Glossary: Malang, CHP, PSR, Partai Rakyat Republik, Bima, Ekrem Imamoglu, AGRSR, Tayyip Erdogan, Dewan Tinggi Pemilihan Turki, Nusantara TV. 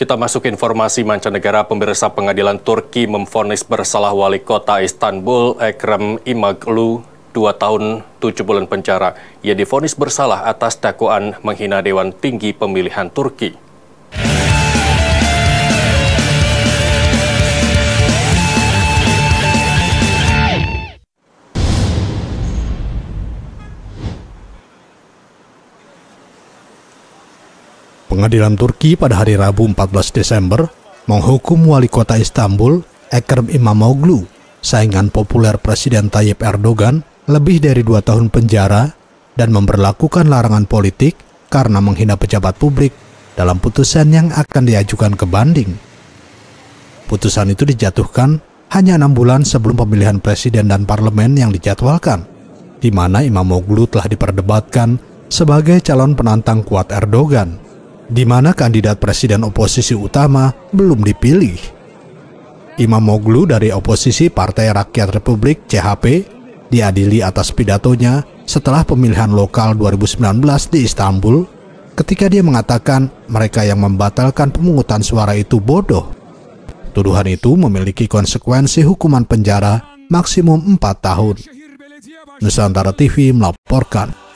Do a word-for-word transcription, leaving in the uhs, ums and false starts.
Kita masuk informasi mancanegara. Pemirsa, pengadilan Turki memvonis bersalah wali kota Istanbul Ekrem Imamoglu dua tahun tujuh bulan penjara. Ia divonis bersalah atas dakwaan menghina Dewan Tinggi Pemilihan Turki. Pengadilan Turki pada hari Rabu empat belas Desember menghukum wali kota Istanbul Ekrem Imamoglu, saingan populer Presiden Tayyip Erdogan, lebih dari dua tahun penjara dan memberlakukan larangan politik karena menghina pejabat publik dalam putusan yang akan diajukan ke banding. Putusan itu dijatuhkan hanya enam bulan sebelum pemilihan presiden dan parlemen yang dijadwalkan, di mana Imamoglu telah diperdebatkan sebagai calon penantang kuat Erdogan, di mana kandidat presiden oposisi utama belum dipilih. Imamoglu dari oposisi Partai Rakyat Republik C H P diadili atas pidatonya setelah pemilihan lokal dua ribu sembilan belas di Istanbul, ketika dia mengatakan mereka yang membatalkan pemungutan suara itu bodoh. Tuduhan itu memiliki konsekuensi hukuman penjara maksimum empat tahun. Nusantara T V melaporkan.